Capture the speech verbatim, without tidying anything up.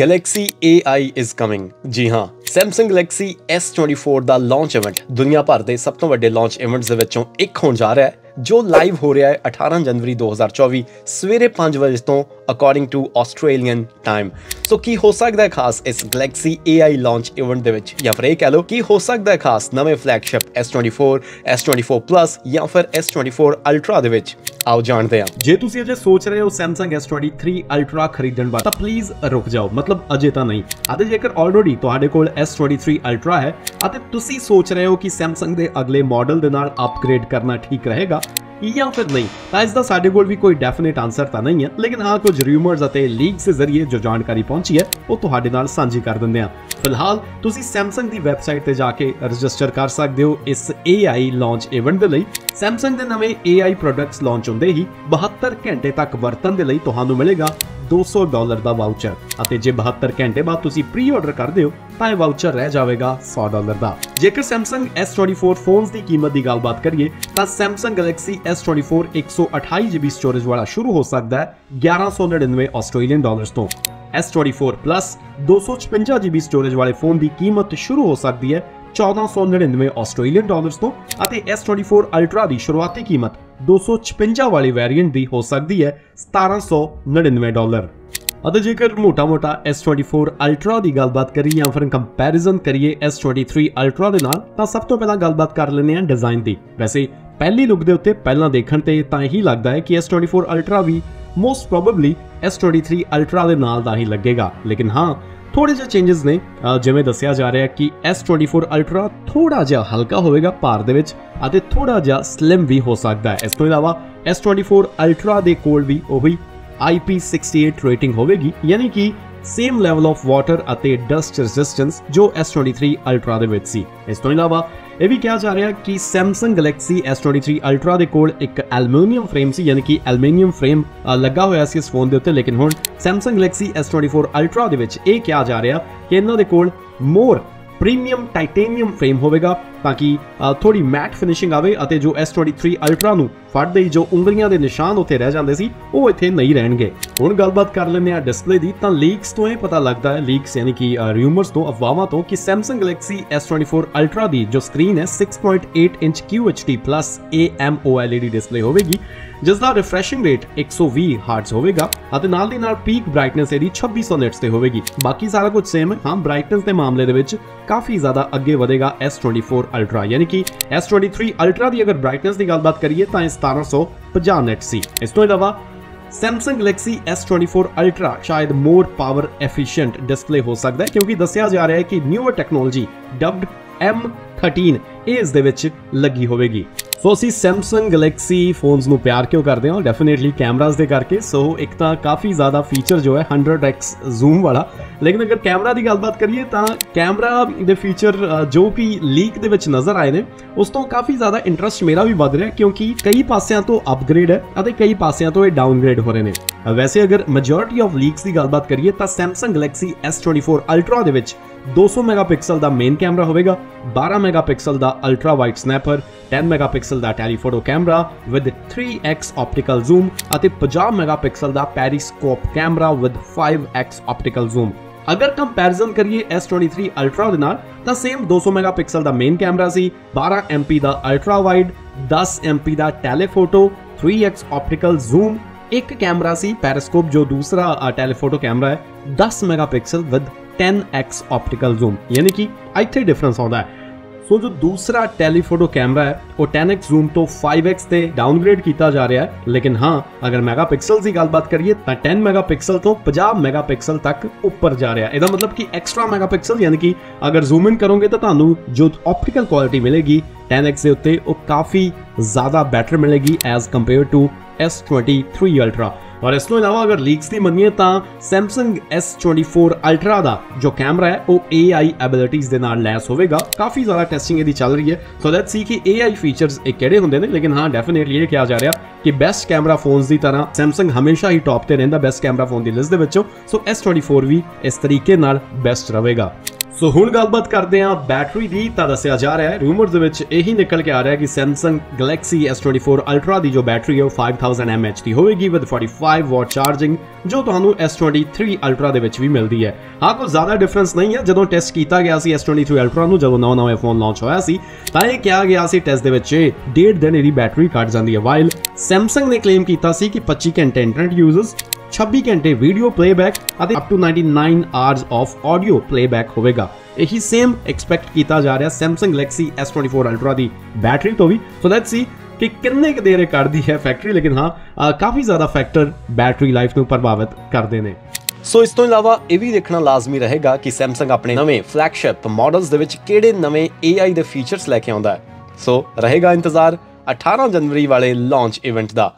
Galaxy A I is coming. जी हाँ, Samsung Galaxy S twenty-four ਦਾ launch event ਦੁਨੀਆ ਭਰ ਦੇ ਸਭ ਤੋਂ ਵੱਡੇ ਲਾਂਚ ਇਵੈਂਟਸ ਦੇ ਵਿੱਚੋਂ ਇੱਕ ਹੋਣ ਜਾ ਰਿਹਾ ਹੈ जो लाइव हो रहा है अठारह जनवरी दो हज़ार चौबीस सवेरे पाँच बजे तो according to Australian time. So की हो सकता है खास इस Galaxy A I launch event दे विच या फिर यह कह लो कि हो सकता है खास नवे flagship S twenty-four, S twenty-four plus या फिर S twenty-four अल्ट्रा दे विच। आओ जानते हैं जे तुसी अजे सोच रहे हो सैमसंग S twenty-three अल्ट्रा खरीदण बारे तां प्लीज रुक जाओ, मतलब अजे तां नहीं आते जेकर ऑलरेडी तुहाडे कोल S twenty-three अल्ट्रा है आते तुसी सोच रहे हो कि सैमसंग दे अगले मॉडल दे नाल अपग्रेड करना ठीक रहेगा या फिर नहीं, इसका साडे कोल भी कोई डेफिनेट आंसर तो नहीं है, लेकिन हाँ कुछ रूमर्स अते लीक्स के जरिए जो जानकारी पहुंची है वो तुहाडे नाल सांझी कर दिंदे आ। फिलहाल तुसी सैमसंग की वैबसाइट पर जाके रजिस्टर कर सकते हो इस A I लॉन्च इवेंट के लिए। सैमसंग के नवे A I प्रोडक्ट्स लॉन्च होंदे ही बहत्तर घंटे तक वरतन के लिए तुहानू मिलेगा दो सौ डॉलर का वाउचर और जे बहत्तर घंटे बाद तुसी प्री ऑर्डर करते हो तो यह वाउचर रह जाएगा सौ डॉलर का। जेकर सैमसंग S twenty-foर फोन्स की कीमत की गलबात करिए तो सैमसंग गैलेक्सी S twenty-foर एक सौ अठाई जी बी स्टोरेज वाला शुरू हो सकता है ग्यारह सौ नड़िनवे ऑस्ट्रेलियन डॉलर तो। S twenty-four प्लस दो सौ छपंजा जी बी स्टोरेज वाले फोन की कीमत शुरू हो सकती है चौदह सौ नड़िनवे ऑस्ट्रेलियन डॉलर तो। S twenty-four अल्ट्रा की शुरुआती कीमत दो सौ छपंजा वाली वेरिएंट की हो सकती है सतारह सौ नड़िनवे डॉलर। अगर जेकर मोटा मोटा S twenty-four अल्ट्रा की गलबात करिए या फिर कंपैरिजन करिए S twenty-three अल्ट्रा के नाल तो सब तो पहला गलबात कर लेने हैं डिजाइन की। वैसे पहली लुक के उत्ते पहला देखण ते यही लगता है कि S twenty-four अल्ट्रा भी most probably S twenty-three ultra के नाल दा ही लगेगा, लेकिन हाँ थोड़े जे चेंजेस ने जिवें दसिया जा रहा है कि S twenty-four अल्ट्रा थोड़ा जिहा हल्का होएगा भार दे विच अते थोड़ा जिहा स्लिम भी हो सकता है। इस तों इलावा S twenty-four अल्ट्रा दे कोल भी ओही I P sixty-eight रेटिंग होगी, यानी कि सेम लैवल ऑफ वाटर अते डस्ट रेजिस्टेंस जो S twenty-three अल्ट्रा दे विच सी। इस तों इलावा यह भी कहा जा रहा है कि Samsung Galaxy S twenty-three ultra के कोल एक एलुमीनियम फ्रेम सी, यानी कि एलुमीनियम फ्रेम लगा होया सी इस फोन के उत्ते, लेकिन हुण Samsung Galaxy S twenty-four ultra के विच यह कहा जा रहा कि इन्हां दे कोल मोर प्रीमियम टाइटेनियम फ्रेम होगा ताकि थोड़ी मैट फिनिशिंग आवे और जो S twenty-three अल्ट्रा नू फड़दे ही जो उंगलियां दे निशान उत्थे रह जांदे सी वो इत्थे नहीं रहणगे। हुण गलबात कर लैंदे आ डिस्प्ले दी तां लीक्स तो यह पता लगता है, लीक्स यानी कि रूमर्स तो अफवाहां तो कि Samsung Galaxy S twenty-four ultra की जो स्क्रीन है six point eight inch Q H D plus A M O L E D display होगी जिसका रिफ्रैशिंग रेट एक सौ बीस हर्ट्ज़ होगा और नाल दी नाल पीक ब्राइटनेस इसकी छब्बी सौ निट्स ते होगी, बाकी सारा कुछ सेम है। हाँ ब्राइटनेस के मामले दे विच काफ़ी ज़्यादा अगे वधेगा S twenty-four अल्ट्रा, यानी कि S twenty-three अल्ट्रा की अगर ब्राइटनेस की गलबात करिए तो सतारह सौ पचास निट सी। इस तो इलावा सैमसंग गैलेक्सी S twenty-foर अल्ट्रा शायद मोर पावर एफिशिएंट डिस्प्ले हो सकता है क्योंकि दसिया जा रहा है कि newer technology dubbed M thirteen इस दे विच लगी होगी। सो असी सैमसंग गैलेक्सी फोन्स नू प्यार क्यों करते हैं डेफिनेटली कैमराज दे करके। सो एक तो काफ़ी ज़्यादा फीचर जो है हंड्रड एक्स जूम वाला, लेकिन अगर कैमरा की गलबात करिए तो कैमरा दे फीचर जो कि लीक दे विच नज़र आए ने उस तो काफ़ी ज़्यादा इंटरस्ट मेरा भी वध रहा है क्योंकि कई पासों तो अपग्रेड है और कई पासों तो ये डाउनग्रेड हो रहे हैं। वैसे अगर मेजोरिटी ऑफ लीक्स की गलबात करिए तो सैमसंग गैलेक्सी S twenty-foर अल्ट्रा दे विच दो सौ मैगा पिक्सल का मेन कैमरा होगा, बारह मैगा पिक्सल का अल्ट्रा वाइड स्नैपर, दस मैगा पिक्सल का telephoto camera with three X optical zoom और पचास मैगा पिक्सल का periscope camera with five X optical zoom. अगर कंपैरिजन करिए S twenty-three अल्ट्रा के नाल तो सेम दो सौ मैगा पिक्सल का मेन कैमरा सी, बारह एम पी का अल्ट्रा वाइड, दस एम पी का telephoto, three X optical zoom, एक कैमरा सी पेरिस्कोप जो दूसरा टैलीफोटो कैमरा है, दस mega pixel with ten X optical zoom, यानी कि इत्थे डिफरेंस आता है। सो जो दूसरा टेलीफोटो कैमरा है वो टेन एक्स जूम तो फाइव एक्स से डाउनग्रेड किया जा रहा है, लेकिन हाँ अगर मेगापिक्सल की गलबात करिए तो दस मेगापिक्सल तो पचास मेगापिक्सल तक ऊपर जा रहा है। इसका मतलब कि एक्स्ट्रा मेगापिक्सल यानी कि अगर जूम इन करोगे तो तुहानू जो ऑप्टिकल क्वालिटी मिलेगी टेन एक्स के उत्ते वो काफ़ी ज़्यादा बैटर मिलेगी as compare to S twenty-three ultra. और इस तों इलावा अगर लीक्स की मनीए तो सैमसंग S twenty-four अल्ट्रा का जो कैमरा है वो A I एबिलिटीज़ के नाल लैस होगा, काफ़ी ज़्यादा टेस्टिंग इसकी चल रही है। सो लेट्स सी कि A I फीचर्स किहड़े होंदे ने, लेकिन हाँ डेफिनेटली ये कहा जा रहा कि बेस्ट कैमरा फोन्स की तरह सैमसंग हमेशा ही टॉप पर रहिंदा बेस्ट कैमरा फोन की लिस्ट के विचों। सो S twenty-four भी इस तरीके बेस्ट रहेगा। ਸੋ ਹੁਣ ਗੱਲਬਾਤ ਕਰਦੇ ਆਂ ਬੈਟਰੀ ਦੀ ਤਾਂ ਦੱਸਿਆ ਜਾ ਰਿਹਾ ਹੈ ਰੂਮਰਸ ਦੇ ਵਿੱਚ ਇਹੀ ਨਿਕਲ ਕੇ ਆ ਰਿਹਾ ਹੈ ਕਿ Samsung Galaxy S twenty-four Ultra ਦੀ ਜੋ ਬੈਟਰੀ ਹੈ ਉਹ five thousand milliamp hour ਦੀ ਹੋਵੇਗੀ ਵਿਦ forty-five watt ਚਾਰਜਿੰਗ ਜੋ ਤੁਹਾਨੂੰ S twenty-three Ultra ਦੇ ਵਿੱਚ ਵੀ ਮਿਲਦੀ ਹੈ ਹਾਂ ਕੋਈ ਜ਼ਿਆਦਾ ਡਿਫਰੈਂਸ ਨਹੀਂ ਹੈ ਜਦੋਂ ਟੈਸਟ ਕੀਤਾ ਗਿਆ ਸੀ S twenty-three Ultra ਨੂੰ ਜਦੋਂ ਨਵਾਂ ਨਵਾਂ ਫੋਨ ਲਾਂਚ ਹੋਇਆ ਸੀ ਤਾਂ ਇਹ ਕਿਹਾ ਗਿਆ ਸੀ ਟੈਸਟ ਦੇ ਵਿੱਚ ਡੇਢ ਦਿਨ ਇਹਦੀ ਬੈਟਰੀ ਘਟ ਜਾਂਦੀ ਹੈ ਵਾਈਲ Samsung ਨੇ ਕਲੇਮ ਕੀਤਾ ਸੀ ਕਿ twenty-five ਘੰਟੇ ਇੰਟਰਨੈਟ ਯੂਜ਼ਰਸ twenty-six ਘੰਟੇ ਵੀਡੀਓ ਪਲੇਬੈਕ ਅਤੇ up to ninety-nine hours of audio playback ਹੋਵੇਗਾ यही सेम एक्सपेक्ट किया जा रहा है Samsung Galaxy S twenty-four Ultra की बैटरी तो भी सो लेट्स सी कि कितने देर कर दी है फैक्ट्री लेकिन हाँ काफ़ी ज़्यादा फैक्टर बैटरी लाइफ को प्रभावित करते हैं ਸੋ ਇਸ ਤੋਂ ਇਲਾਵਾ ਇਹ ਵੀ ਦੇਖਣਾ ਲਾਜ਼ਮੀ ਰਹੇਗਾ कि Samsung अपने नवे फ्लैगशिप मॉडल्स ਦੇ ਵਿੱਚ ਕਿਹੜੇ नवे A I ਦੇ फीचर्स लेके आंदा है सो रहेगा इंतजार अठारह जनवरी वाले लॉन्च इवेंट का।